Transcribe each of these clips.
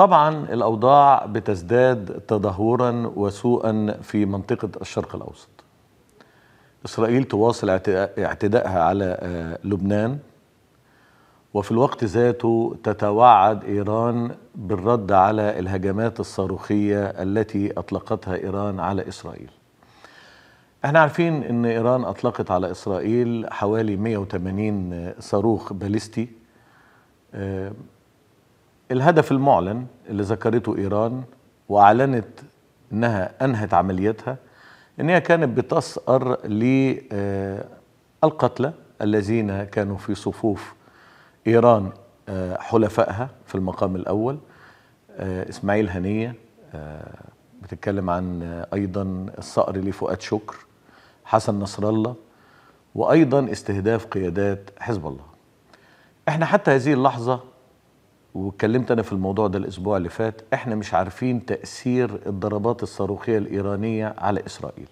طبعا الأوضاع بتزداد تدهورا وسوءا في منطقة الشرق الأوسط. إسرائيل تواصل اعتدائها على لبنان، وفي الوقت ذاته تتوعد إيران بالرد على الهجمات الصاروخية التي أطلقتها إيران على إسرائيل. احنا عارفين ان إيران أطلقت على إسرائيل حوالي 180 صاروخ باليستي. الهدف المعلن اللي ذكرته إيران وأعلنت أنها أنهت عمليتها أنها كانت بتسأر للقتلى الذين كانوا في صفوف إيران حلفائها في المقام الأول، إسماعيل هنية، بتتكلم عن أيضا الصقر لفؤاد شكر، حسن نصر الله، وأيضا استهداف قيادات حزب الله. احنا حتى هذه اللحظة، واتكلمت أنا في الموضوع ده الأسبوع اللي فات، احنا مش عارفين تأثير الضربات الصاروخية الإيرانية على إسرائيل.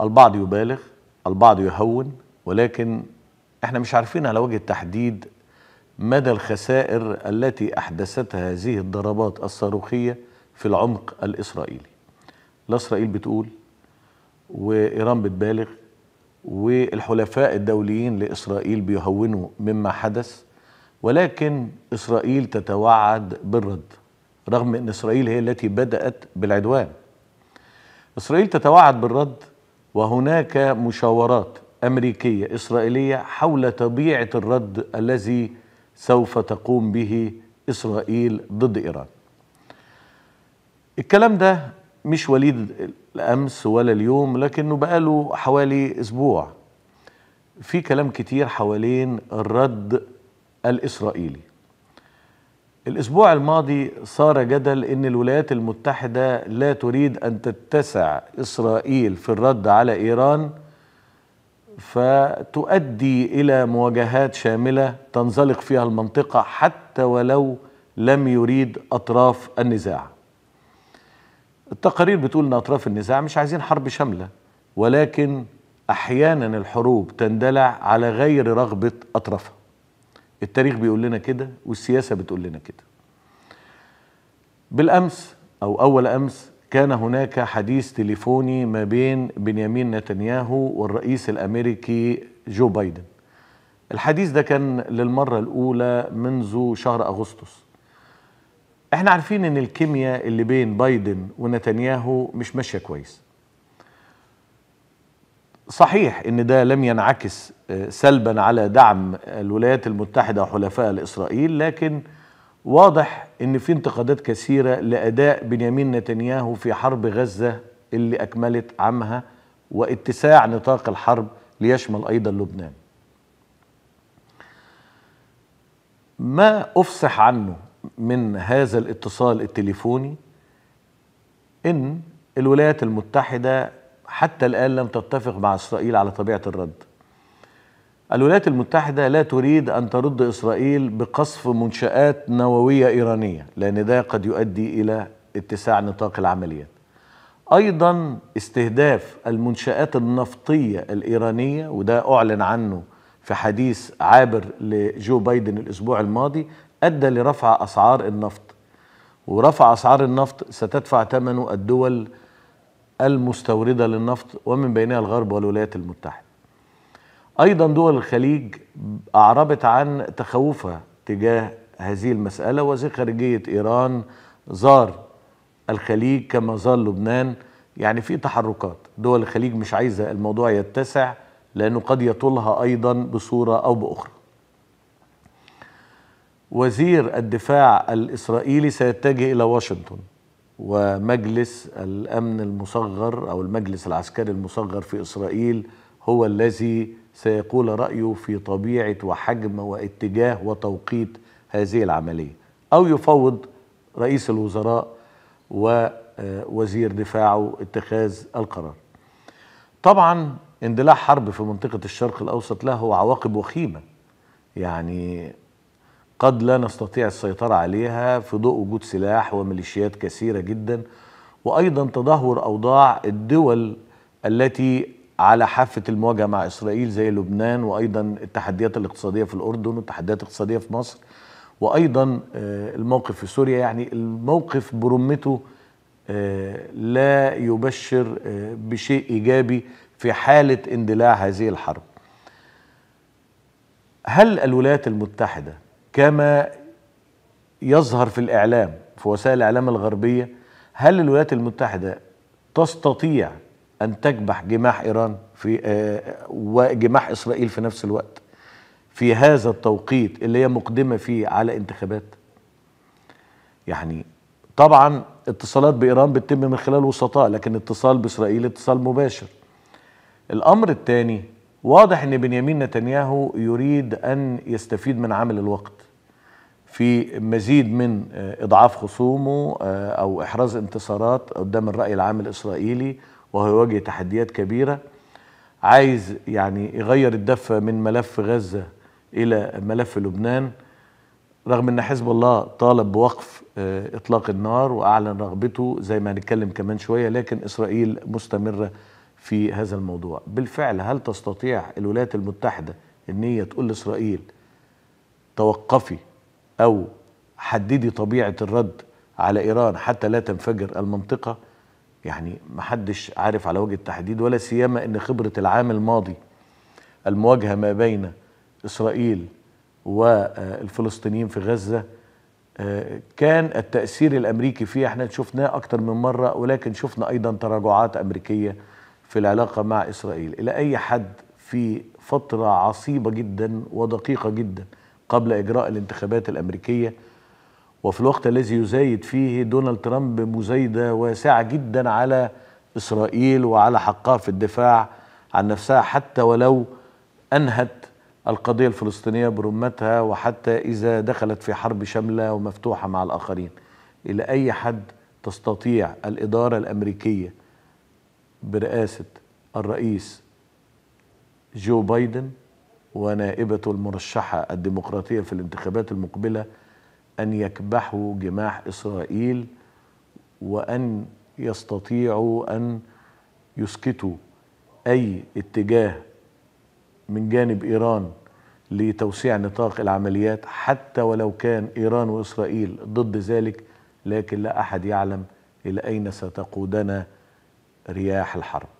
البعض يبالغ، البعض يهون، ولكن احنا مش عارفين على وجه التحديد مدى الخسائر التي أحدثتها هذه الضربات الصاروخية في العمق الإسرائيلي. لا إسرائيل بتقول وإيران بتبالغ والحلفاء الدوليين لإسرائيل بيهونوا مما حدث، ولكن إسرائيل تتوعد بالرد رغم أن إسرائيل هي التي بدأت بالعدوان. إسرائيل تتوعد بالرد، وهناك مشاورات أمريكية إسرائيلية حول طبيعة الرد الذي سوف تقوم به إسرائيل ضد إيران. الكلام ده مش وليد الأمس ولا اليوم، لكنه بقاله حوالي أسبوع في كلام كتير حوالين الرد الإسرائيلي. الأسبوع الماضي صار جدل إن الولايات المتحدة لا تريد أن تتسع إسرائيل في الرد على إيران فتؤدي إلى مواجهات شاملة تنزلق فيها المنطقة حتى ولو لم يريد أطراف النزاع. التقارير بتقول أن أطراف النزاع مش عايزين حرب شاملة، ولكن أحيانا الحروب تندلع على غير رغبة أطرافها. التاريخ بيقول لنا كده والسياسة بتقول لنا كده. بالأمس أو أول أمس كان هناك حديث تليفوني ما بين بنيامين نتنياهو والرئيس الأمريكي جو بايدن. الحديث ده كان للمرة الأولى منذ شهر أغسطس. احنا عارفين ان الكيمياء اللي بين بايدن ونتنياهو مش ماشية كويس. صحيح ان ده لم ينعكس سلبا على دعم الولايات المتحدة وحلفائها لإسرائيل، لكن واضح ان في انتقادات كثيرة لأداء بنيامين نتنياهو في حرب غزة اللي أكملت عامها واتساع نطاق الحرب ليشمل أيضا لبنان. ما أفصح عنه من هذا الاتصال التليفوني إن الولايات المتحدة حتى الآن لم تتفق مع إسرائيل على طبيعة الرد. الولايات المتحدة لا تريد أن ترد إسرائيل بقصف منشآت نووية إيرانية، لأن ده قد يؤدي إلى اتساع نطاق العمليات. أيضا استهداف المنشآت النفطية الإيرانية، وده أعلن عنه في حديث عابر لجو بايدن الأسبوع الماضي، أدى لرفع أسعار النفط، ورفع أسعار النفط ستدفع ثمنه الدول المستوردة للنفط ومن بينها الغرب والولايات المتحدة. أيضا دول الخليج أعربت عن تخوفها تجاه هذه المسألة، وزير خارجية إيران زار الخليج كما زار لبنان. يعني في تحركات، دول الخليج مش عايزة الموضوع يتسع لأنه قد يطولها أيضا بصورة أو بأخرى. وزير الدفاع الإسرائيلي سيتجه إلى واشنطن، ومجلس الأمن المصغر أو المجلس العسكري المصغر في إسرائيل هو الذي سيقول رأيه في طبيعة وحجم واتجاه وتوقيت هذه العملية، أو يفوض رئيس الوزراء ووزير دفاعه اتخاذ القرار. طبعا اندلاع حرب في منطقة الشرق الأوسط له عواقب وخيمة، يعني قد لا نستطيع السيطرة عليها في ضوء وجود سلاح وميليشيات كثيرة جدا، وأيضا تدهور أوضاع الدول التي على حافة المواجهة مع إسرائيل زي لبنان، وأيضا التحديات الاقتصادية في الأردن والتحديات الاقتصادية في مصر، وأيضا الموقف في سوريا. يعني الموقف برمته لا يبشر بشيء إيجابي في حالة اندلاع هذه الحرب. هل الولايات المتحدة كما يظهر في الإعلام في وسائل الإعلام الغربية، هل الولايات المتحدة تستطيع أن تكبح جماح إيران في وجماح إسرائيل في نفس الوقت في هذا التوقيت اللي هي مقدمة فيه على انتخابات؟ يعني طبعا اتصالات بإيران بتتم من خلال وسطاء، لكن اتصال بإسرائيل اتصال مباشر. الأمر الثاني، واضح أن بنيامين نتنياهو يريد أن يستفيد من عامل الوقت في مزيد من إضعاف خصومه أو إحراز انتصارات قدام الرأي العام الإسرائيلي، وهو يواجه تحديات كبيرة. عايز يعني يغير الدفة من ملف غزة إلى ملف لبنان، رغم أن حزب الله طالب بوقف إطلاق النار وأعلن رغبته زي ما هنتكلم كمان شوية، لكن إسرائيل مستمرة في هذا الموضوع. بالفعل هل تستطيع الولايات المتحدة أن هي تقول لإسرائيل توقفي أو حددي طبيعة الرد على إيران حتى لا تنفجر المنطقة؟ يعني محدش عارف على وجه التحديد، ولا سيما أن خبرة العام الماضي المواجهة ما بين إسرائيل والفلسطينيين في غزة كان التأثير الأمريكي فيها احنا شفناه أكتر من مرة، ولكن شفنا أيضا تراجعات أمريكية في العلاقة مع إسرائيل إلى أي حد في فترة عصيبة جدا ودقيقة جدا قبل إجراء الانتخابات الأمريكية، وفي الوقت الذي يزايد فيه دونالد ترامب مزايدة واسعة جدا على إسرائيل وعلى حقها في الدفاع عن نفسها، حتى ولو أنهت القضية الفلسطينية برمتها وحتى إذا دخلت في حرب شاملة ومفتوحة مع الآخرين. إلى أي حد تستطيع الإدارة الأمريكية برئاسة الرئيس جو بايدن ونائبته المرشحة الديمقراطية في الانتخابات المقبلة أن يكبحوا جماح إسرائيل وأن يستطيعوا أن يسكتوا أي اتجاه من جانب إيران لتوسيع نطاق العمليات، حتى ولو كان إيران وإسرائيل ضد ذلك، لكن لا أحد يعلم إلى أين ستقودنا رياح الحرب.